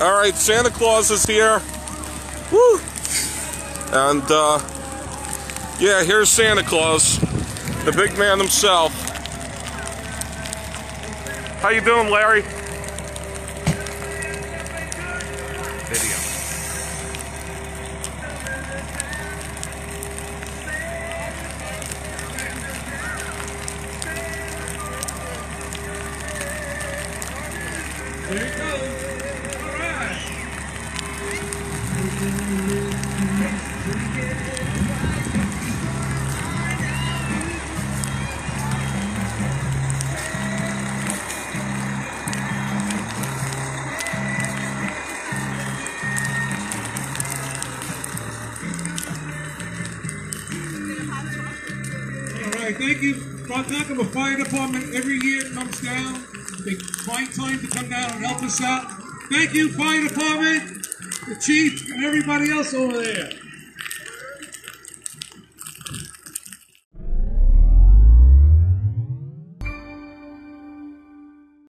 All right, Santa Claus is here. Woo! And yeah, here's Santa Claus, the big man himself. How you doing, Larry? Video. Here it goes. All right. All right, thank you. Ronkonkoma Fire Department every year comes down. They find time to come down and help us out. Thank you, Fire Department, the Chief, and everybody else over there.